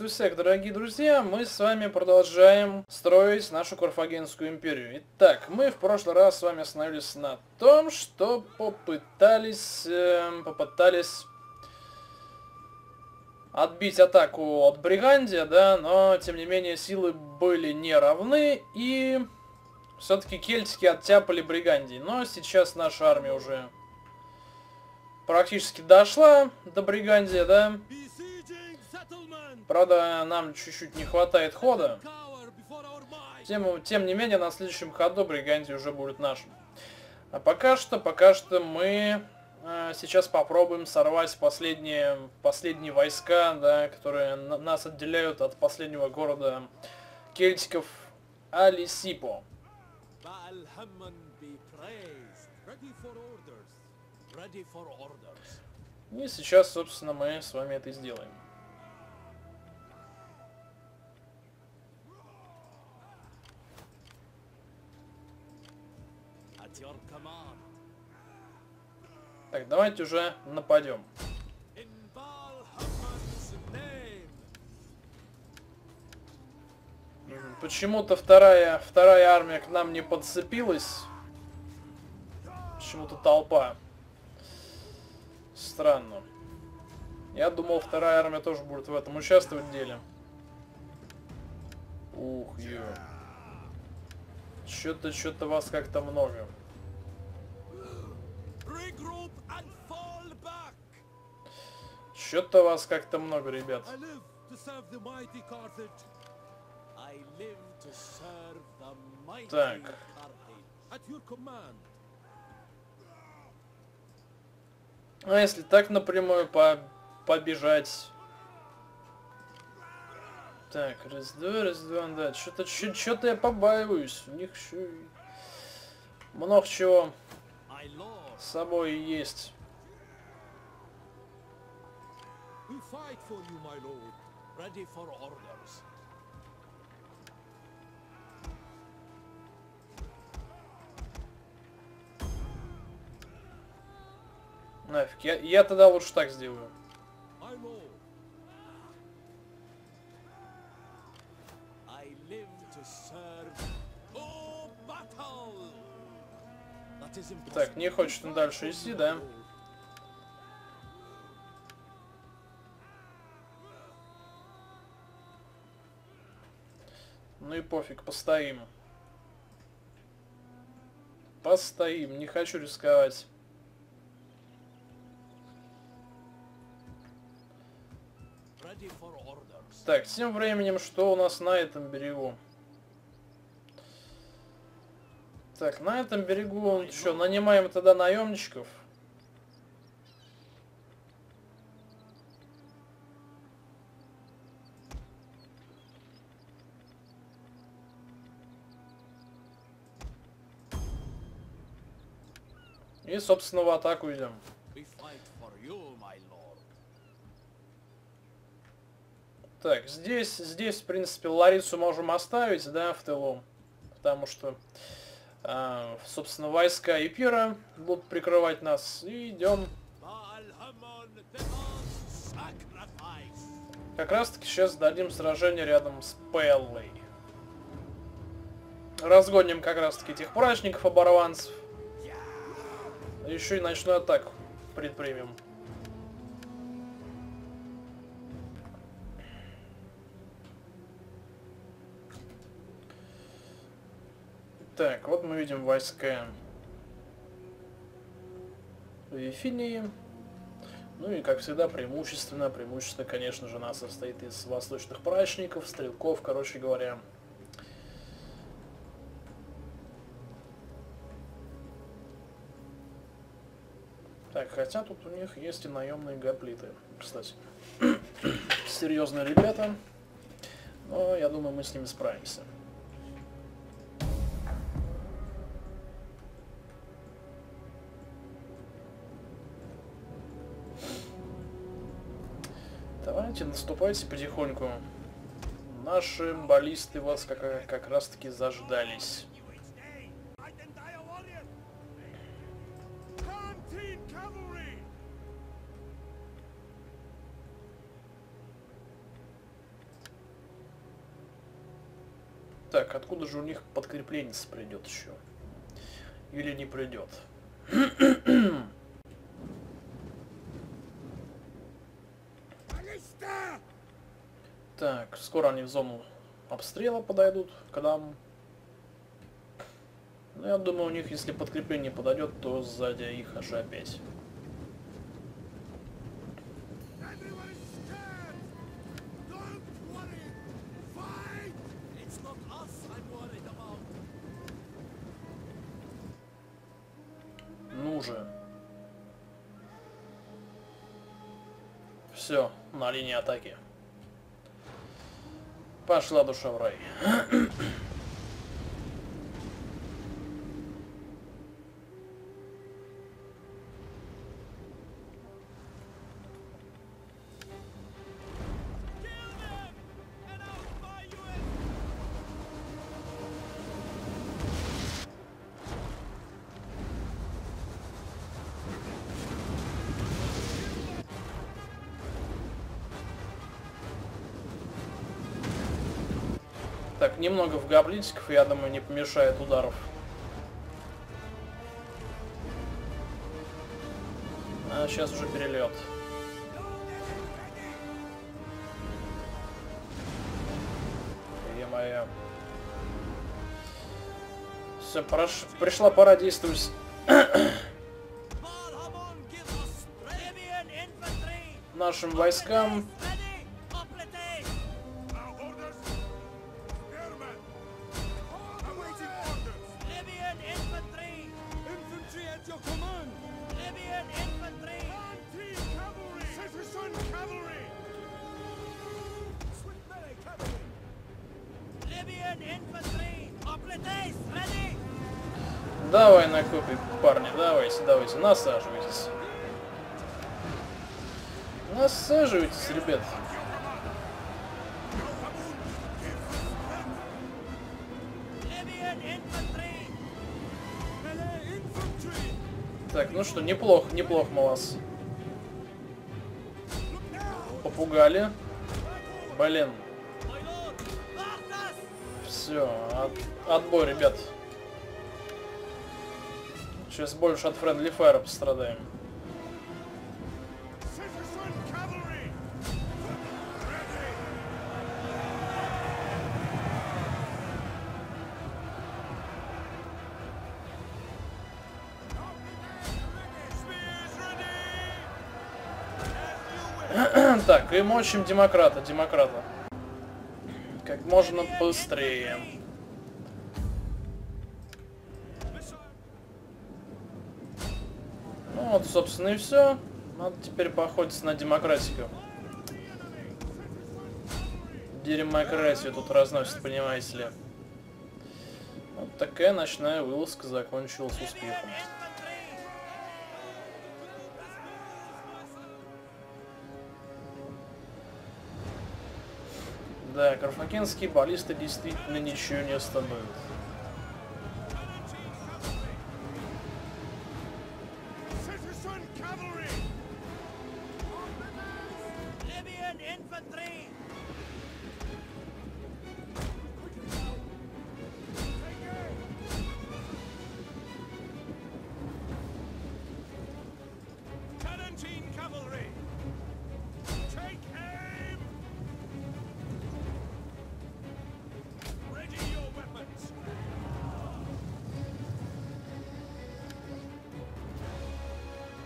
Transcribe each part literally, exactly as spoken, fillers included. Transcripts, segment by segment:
Приветствую всех, дорогие друзья! Мы с вами продолжаем строить нашу Карфагенскую империю. Итак, мы в прошлый раз с вами остановились на том, что попытались, э, попытались отбить атаку от Бригантия, да, но тем не менее силы были не равны, и все-таки кельтики оттяпали Бригантий. Но сейчас наша армия уже практически дошла до Бригантия, да. Правда, нам чуть-чуть не хватает хода. Тем, тем не менее, на следующем ходу Бригантия уже будет нашим. А пока что, пока что мы э, сейчас попробуем сорвать последние, последние войска, да, которые на, нас отделяют от последнего города кельтиков Алисипо. И сейчас, собственно, мы с вами это и сделаем. Так, давайте уже нападем. Почему-то вторая, вторая армия к нам не подцепилась. Почему-то толпа. Странно. Я думал, вторая армия тоже будет в этом участвовать в деле. Ух, ё. Что-то, что-то вас как-то много. Что-то вас как-то много, ребят. Так. А если так напрямую по побежать? Так, раз-два, раз-два, да. Что-то что-то я побаиваюсь. У них еще много чего с собой есть. Нафиг, я, я тогда лучше так сделаю. Так, не хочет он дальше идти, да? Ну и пофиг, постоим. Постоим, не хочу рисковать. Так, тем временем, что у нас на этом берегу? Так, на этом берегу, что, нанимаем тогда наемничков? И, собственно, в атаку идем. Так, здесь, здесь, в принципе, Ларису можем оставить, да, в тылу. Потому что, э, собственно, войска Эпира будут прикрывать нас. И идем. Как раз-таки сейчас дадим сражение рядом с Пеллой. Разгоним как раз-таки этих прачников-оборванцев. Еще и ночную атаку предпримем. Так, вот мы видим войска Вифинии. Ну и, как всегда, преимущественно, преимущественно, конечно же, нас состоит из восточных прачников, стрелков, короче говоря. Так, хотя тут у них есть и наемные гоплиты, кстати. Серьезные ребята, но я думаю, мы с ними справимся. Давайте, наступайте потихоньку. Наши баллисты вас как, как раз таки заждались. Так, откуда же у них подкрепление придет еще? Или не придет? Так, скоро они в зону обстрела подойдут, когда... Ну, я думаю, у них, если подкрепление подойдет, то сзади их аж опять. Ну же. Все, на линии атаки. Пошла душа в рай. Так, немного в гоблинчиков, я думаю, не помешает ударов. А сейчас уже перелет. Е-мое. Все, прош... пришла пора действовать. Нашим войскам. Давай накопи, парни, давайте, давайте, насаживайтесь. Насаживайтесь, ребят. Так, ну что, неплохо, неплохо мы вас попугали. Блин. Все, от, отбой, ребят. Сейчас больше от Friendly Fire пострадаем. Так, и мочим демократа, демократа. Как можно быстрее. Ну вот, собственно, и все. Надо теперь поохотиться на демократику. Демократию тут разносит, понимаете ли. Вот такая ночная вылазка закончилась успехом. Да, карфагенские баллисты действительно ничего не остановят.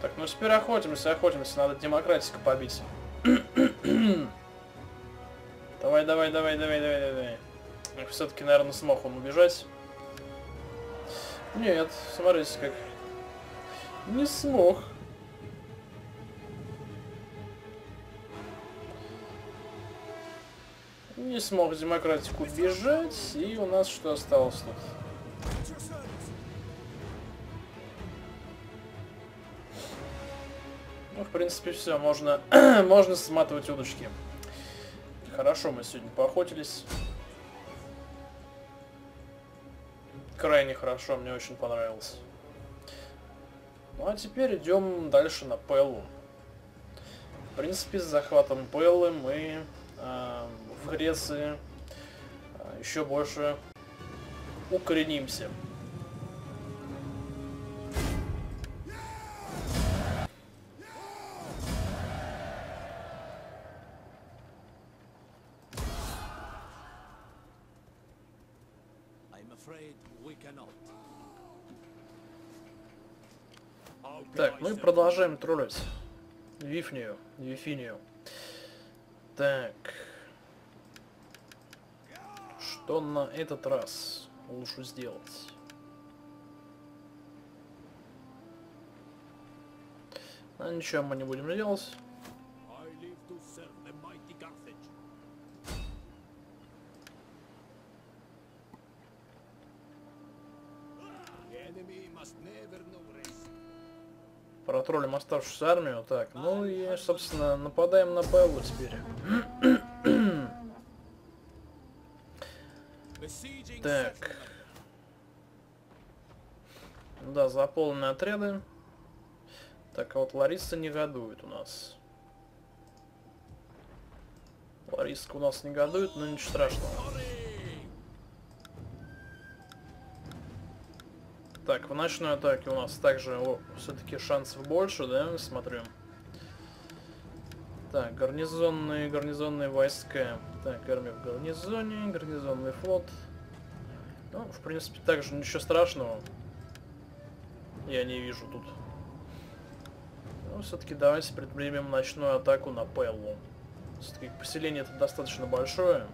Так, ну теперь охотимся, охотимся, надо демократика побить. Давай, давай, давай, давай, давай, давай. Все-таки, наверное, смог он убежать. Нет, смотрите как. Не смог. Не смог демократику бежать, и у нас что осталось тут? Ну, в принципе, все, можно, можно сматывать удочки. Хорошо, мы сегодня поохотились. Крайне хорошо, мне очень понравилось. Ну, а теперь идем дальше на Пеллу. В принципе, с захватом Пеллы мы э, в Греции еще больше укоренимся. Так, мы продолжаем троллить Вифнию, Вифинию. Так. Что на этот раз лучше сделать? А ничего мы не будем делать. Протроллим оставшуюся армию. Так, ну и, собственно, нападаем на Пеллу теперь. Так. Да, заполнены отряды. Так, а вот Лариса негодует у нас. Лариска у нас негодует, но ничего страшного. Так, в ночной атаке у нас также все-таки шансов больше, да, смотрю. Так, гарнизонные, гарнизонные войска. Так, армия в гарнизоне, гарнизонный флот. Ну, в принципе, также ничего страшного я не вижу тут. Но все-таки давайте предпримем ночную атаку на Пеллу. Все-таки поселение это достаточно большое.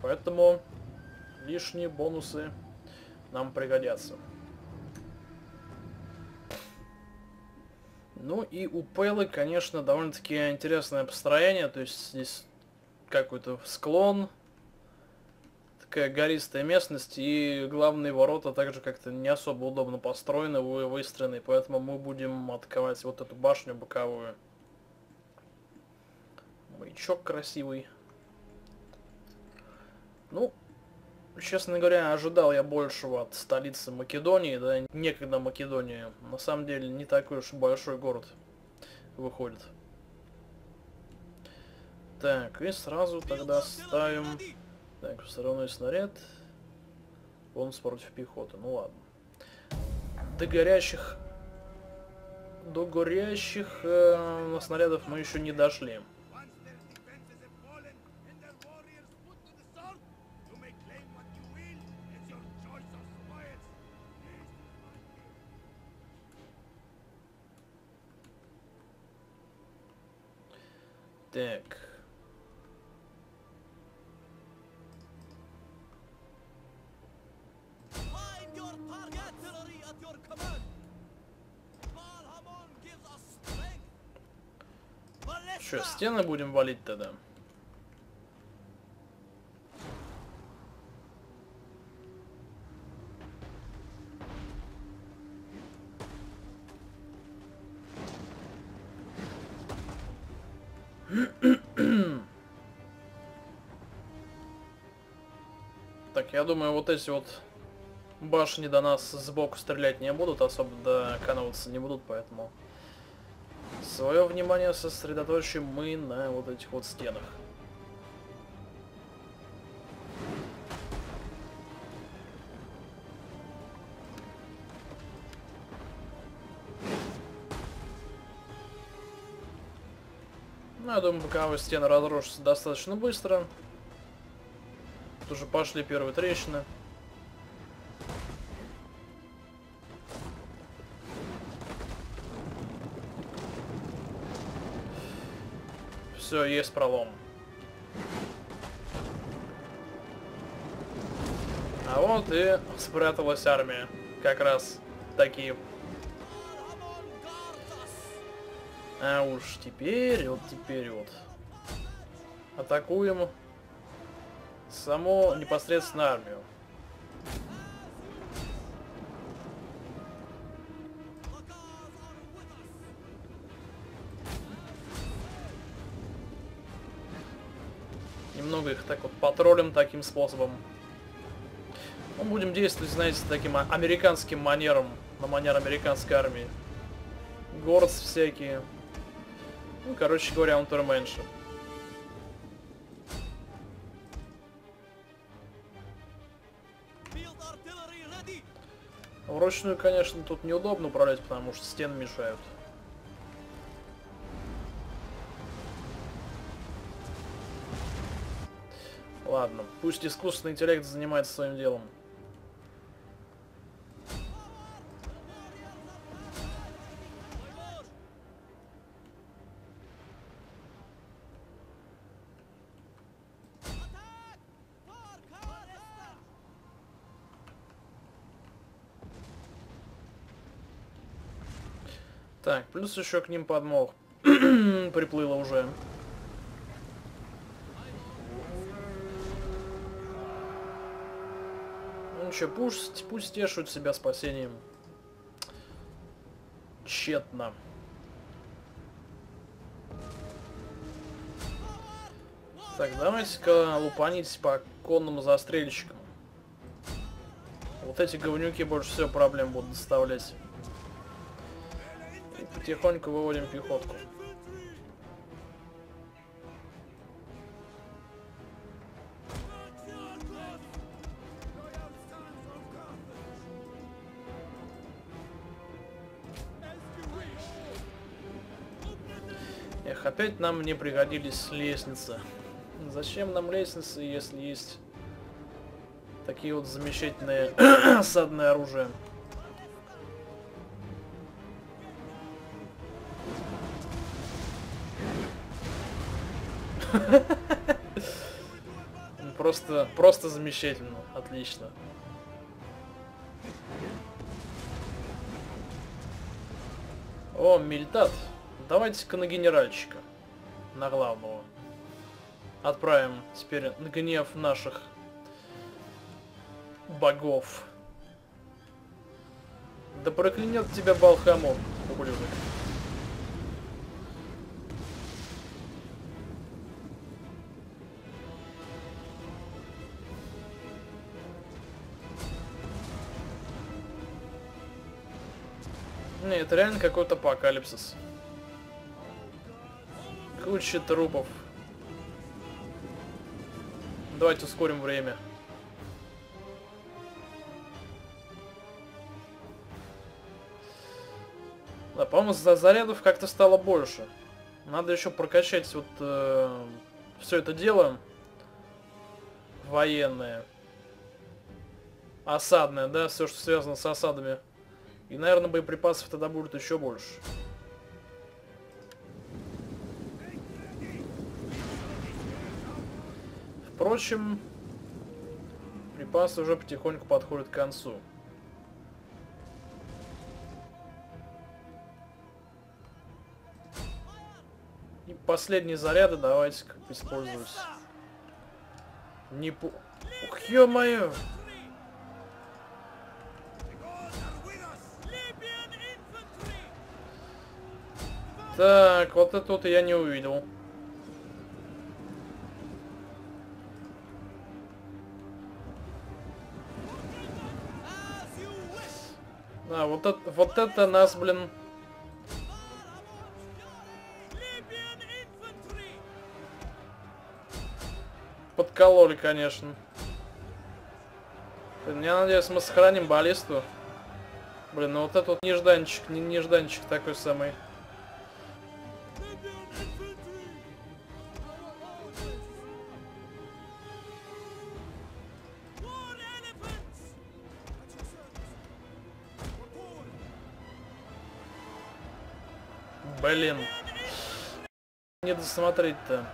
Поэтому лишние бонусы нам пригодятся. Ну и у Пеллы, конечно, довольно-таки интересное построение. То есть здесь какой-то склон, такая гористая местность, и главные ворота также как-то не особо удобно построены, выстроены. Поэтому мы будем атаковать вот эту башню боковую. Маячок красивый. Ну, честно говоря, ожидал я большего от столицы Македонии, да, некогда Македония. На самом деле, не такой уж большой город выходит. Так, и сразу тогда ставим... Так, стороной снаряд. Бонус против пехоты, ну ладно. До горящих... До горящих э, снарядов мы еще не дошли. Так. Что, стены будем валить тогда? Так, я думаю, вот эти вот башни до нас сбоку стрелять не будут, особо доканываться не будут, поэтому свое внимание сосредоточим мы на вот этих вот стенах. Ну, я думаю, боковые стены разрушатся достаточно быстро. Тут уже пошли первые трещины. Все, есть пролом. А вот и спряталась армия. Как раз такие. А уж теперь, вот теперь вот. Атакуем саму непосредственно армию. Немного их так вот патрулем таким способом. Мы будем действовать, знаете, таким американским манером, на манер американской армии. Город всякие. Ну, короче говоря, он турменшип. Вручную, конечно, тут неудобно управлять, потому что стены мешают. Ладно, пусть искусственный интеллект занимается своим делом. Так, плюс еще к ним подмог приплыло уже. Ну че, пусть, пусть тешут себя спасением. Тщетно. Так, давайте-ка лупанить по конным застрельщикам. Вот эти говнюки больше всего проблем будут доставлять. Потихоньку выводим пехотку. Эх, опять нам не пригодились лестницы. Зачем нам лестницы, если есть такие вот замечательные осадные оружия? Просто, просто замечательно, отлично. О, Мильтат, давайте-ка на генеральщика, на главного. Отправим теперь на гнев наших богов. Да проклянет тебя Балхамон, ублюдок. Не, это реально какой-то апокалипсис. Куча трупов. Давайте ускорим время. Да, по-моему, зарядов как-то стало больше. Надо еще прокачать вот э, все это дело. Военное. Осадное, да, все, что связано с осадами. И, наверное, боеприпасов тогда будет еще больше. Впрочем, припасы уже потихоньку подходят к концу. И последние заряды давайте как бы использовать. Не по... Ух, ё-моё! Так, вот это вот я не увидел. А, вот это, вот это нас, блин. Подкололи, конечно. Блин, я надеюсь, мы сохраним баллисту. Блин, ну вот это вот нежданчик, не нежданчик такой самый. Блин, не досмотреть-то.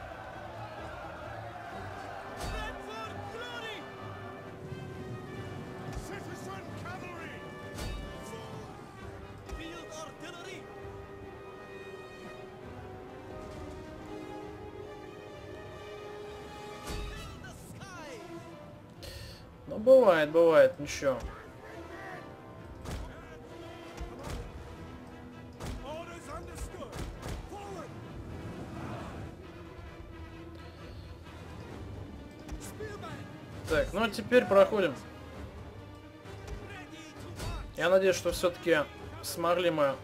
Ну бывает, бывает, ничего. Так, ну а теперь проходим. Я надеюсь, что все-таки смогли мы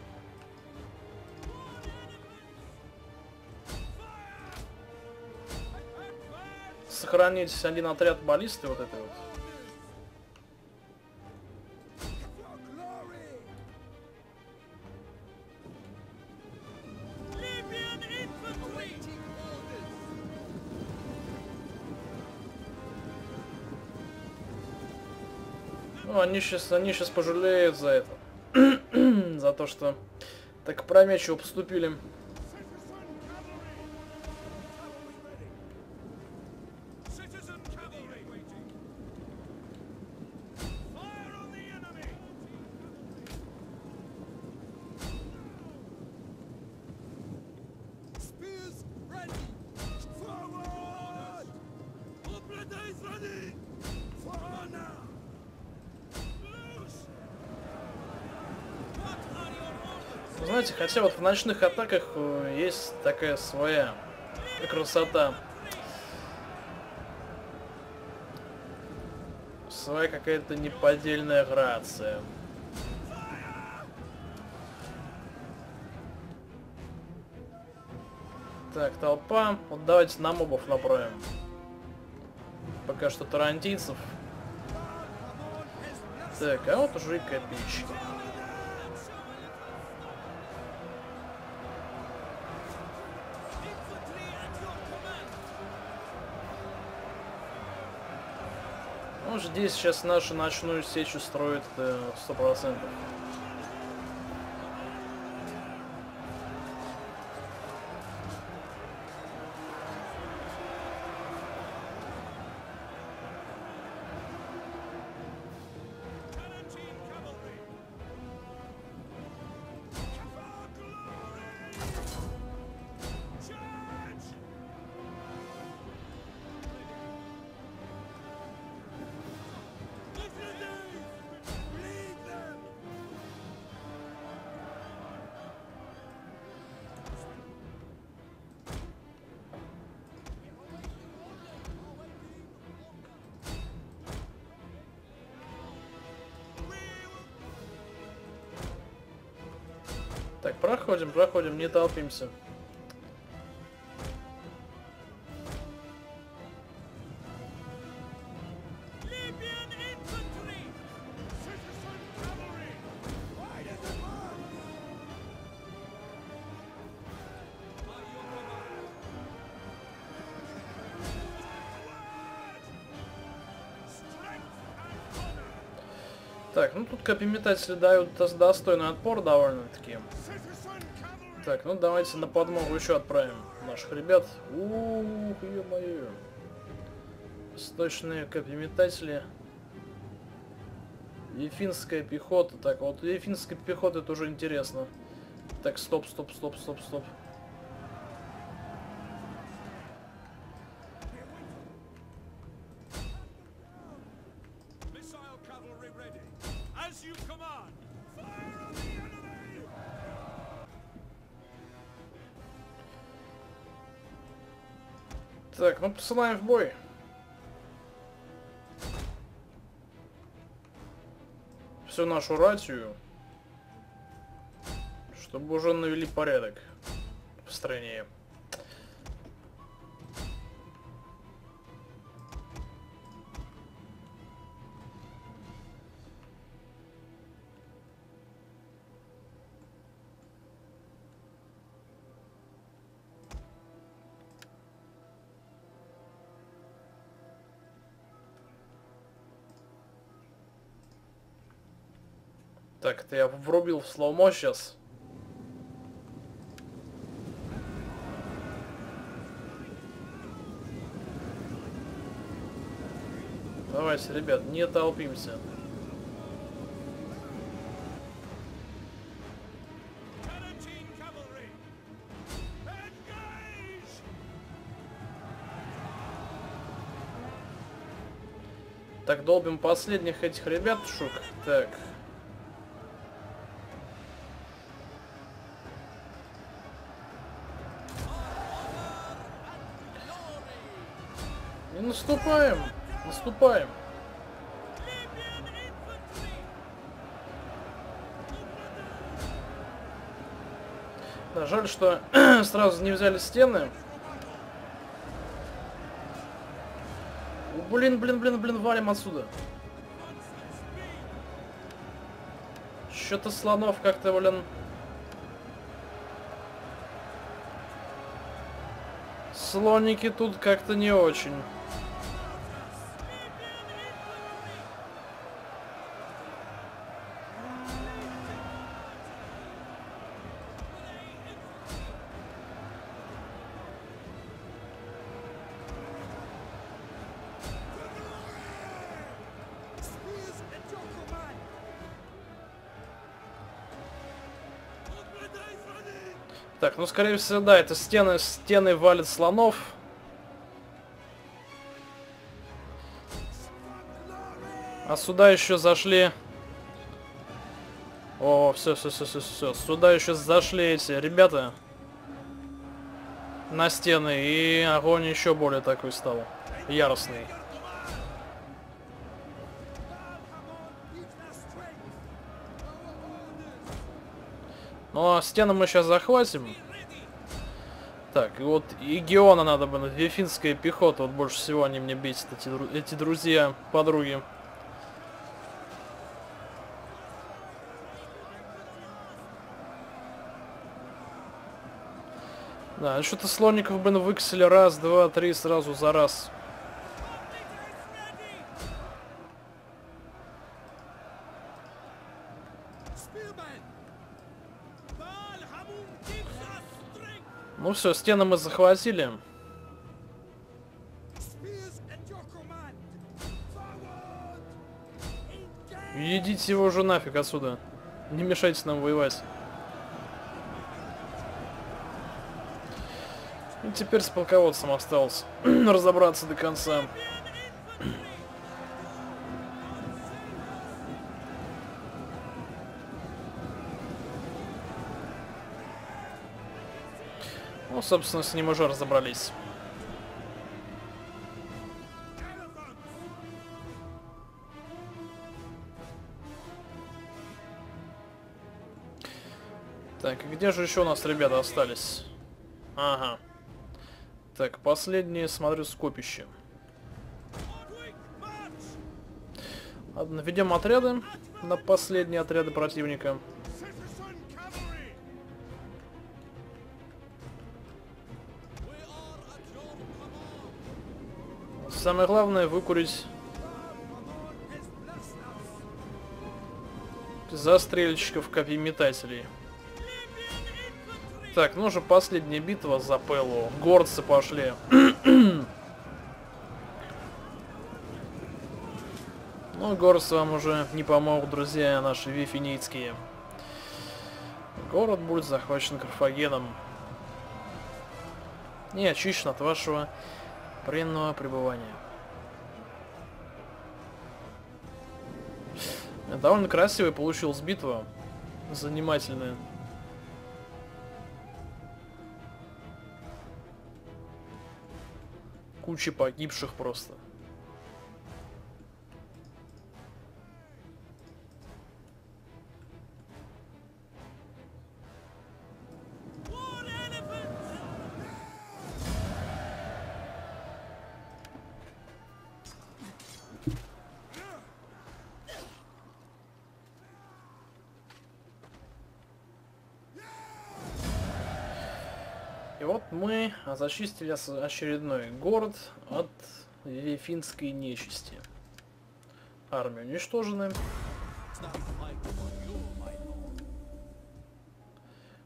сохранить один отряд баллисты вот этой вот. Ну, они сейчас, они сейчас пожалеют за это. За то, что так опрометчиво поступили. Знаете, хотя вот в ночных атаках есть такая своя красота. Своя какая-то неподдельная грация. Так, толпа. Вот давайте на мобов направим. Пока что тарантийцев. Так, а вот уже и копейщики. Ну, здесь сейчас нашу ночную сечу строят сто процентов. Так, проходим, проходим, не толпимся. Так, ну тут копьеметатели дают достойный отпор довольно-таки. Так, ну давайте на подмогу еще отправим наших ребят. Ух, ё-моё. Восточные копьеметатели. Вифинская пехота. Так, вот вифинская пехота тоже интересно. Так, стоп, стоп, стоп, стоп, стоп. Так, ну посылаем в бой. Всю нашу ратию. Чтобы уже навели порядок в стране. Так, это я врубил в слоумо сейчас. Давайте, ребят, не толпимся. Так, долбим последних этих ребятушек. Так. Наступаем, наступаем. Да, жаль, что сразу не взяли стены. Блин, блин, блин, блин, валим отсюда. Что-то слонов как-то, блин. Слоники тут как-то не очень. Так, ну, скорее всего, да, это стены, стены валят слонов. А сюда еще зашли... О, все, все, все, все, все. Сюда еще зашли эти ребята на стены, и огонь еще более такой стал. Яростный. Но стену мы сейчас захватим. Так, и вот Егиона надо бы, вифинская пехота, вот больше всего они мне бесят, эти, эти друзья, подруги. Да, что-то слоников, блин, выкосили раз, два, три, сразу за раз. Ну все, стены мы захватили. Идите его уже нафиг отсюда. Не мешайте нам воевать. И теперь с полководцем осталось разобраться до конца. Ну, собственно, с ним уже разобрались. Так, где же еще у нас ребята остались? Ага. Так, последнее, смотрю, скопище. Ладно, ведем отряды на последние отряды противника. Самое главное выкурить застрельщиков копьеметателей. Так, ну же, последняя битва за Пеллу. Горцы пошли. Ну, горцы вам уже не помогут, друзья наши вифинийские. Город будет захвачен Карфагеном. И очищен от вашего пренного пребывания. Довольно красивая получилась битва. Занимательная. Куча погибших просто. И вот мы зачистили очередной город от вифинской нечисти. Армия уничтожена.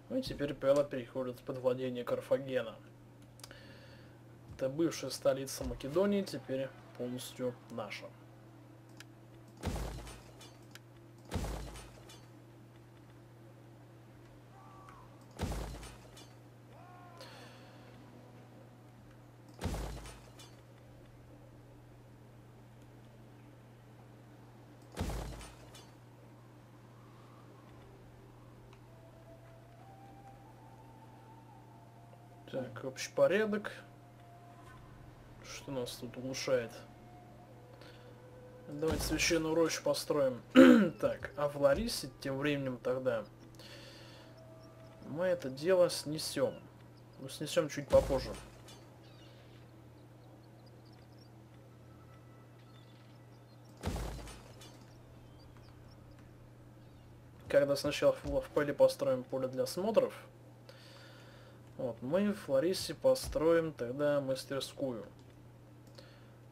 Ну и теперь Пелла переходит под владение Карфагена. Это бывшая столица Македонии, теперь полностью наша. Так, общий порядок. Что нас тут улучшает? Давайте священную рощу построим. Так, а в Ларисе тем временем тогда мы это дело снесем. Ну, снесем чуть попозже. Когда сначала в Пелле построим поле для смотров. Вот, мы в Ларисе построим тогда мастерскую.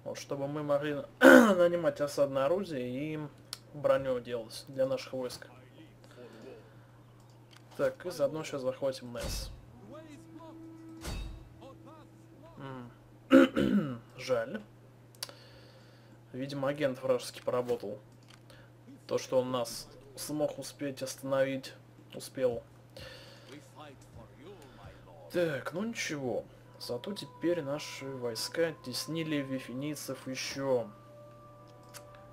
Вот, чтобы мы могли нанимать осадное орудие и броню делать для наших войск. Так, и заодно сейчас захватим Несс. Жаль. Видимо, агент вражеский поработал. То, что он нас смог успеть остановить, успел. Так, ну ничего. Зато теперь наши войска теснили вифинийцев еще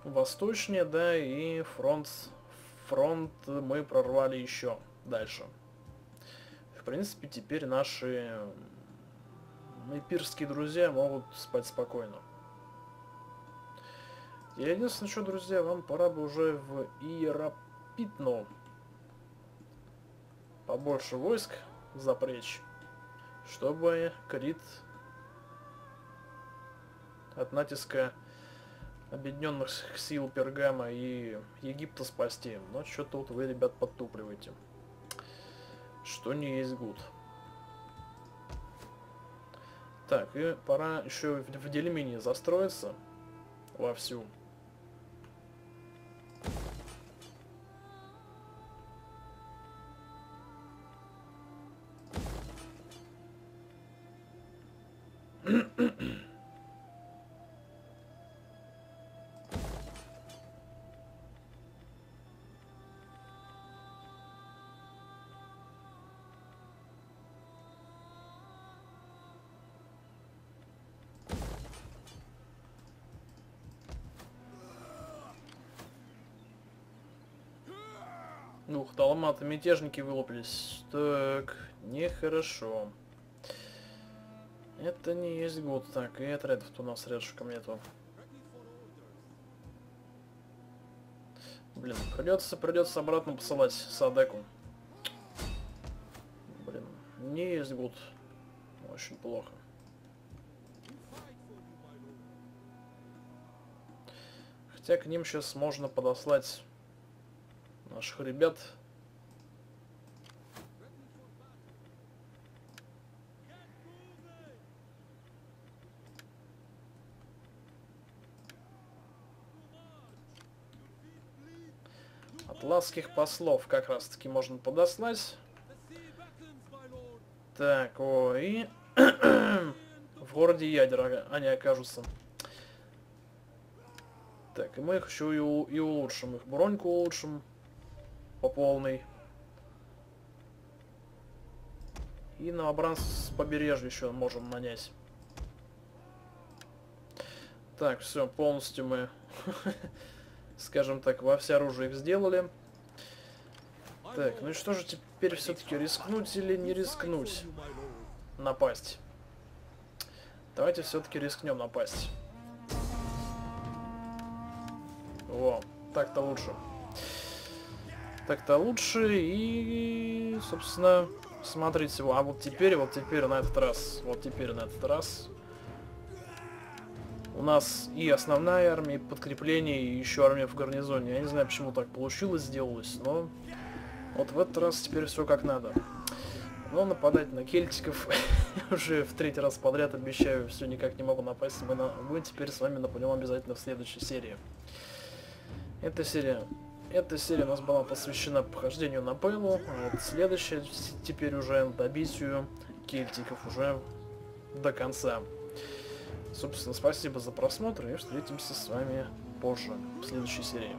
восточнее, да, и фронт, фронт мы прорвали еще дальше. В принципе, теперь наши эпирские друзья могут спать спокойно. И единственное, что, друзья, вам пора бы уже в Иерапитну побольше войск запрячь, чтобы Крит от натиска объединенных сил Пергама и Египта спасти. Но что-то вот вы, ребят, подтупливаете. Что не есть гуд. Так, и пора еще в Дельмине застроиться вовсю. Ух, далматы, мятежники вылупились. Так, нехорошо. Это не есть год. Так, и отрядов-то у нас рядышком нету. Блин, придется, придется обратно посылать Садеку. Блин, не есть год. Очень плохо. Хотя к ним сейчас можно подослать наших ребят. Атласских послов как раз таки можно подослать. Так, о, и в городе ядер они окажутся. Так, и мы их еще и, у... и улучшим. Их броньку улучшим по полной. И новобранцев с побережья еще можем нанять. Так, все, полностью мы, скажем так, во всеоружие их сделали. Так, ну и что же теперь все-таки, рискнуть или не рискнуть напасть? Давайте все-таки рискнем напасть. Во, так-то лучше. Так-то лучше, и, собственно, смотрите, а вот теперь, вот теперь на этот раз, вот теперь на этот раз у нас и основная армия, и подкрепление, и еще армия в гарнизоне. Я не знаю, почему так получилось, сделалось, но вот в этот раз теперь все как надо. Но нападать на кельтиков уже в третий раз подряд, обещаю, все никак не могу напасть. Мы, на... мы теперь с вами нападем обязательно в следующей серии. Эта серия... Эта серия у нас была посвящена похождению на Пеллу, а вот следующая теперь уже добитию кельтиков уже до конца. Собственно, спасибо за просмотр и встретимся с вами позже в следующей серии.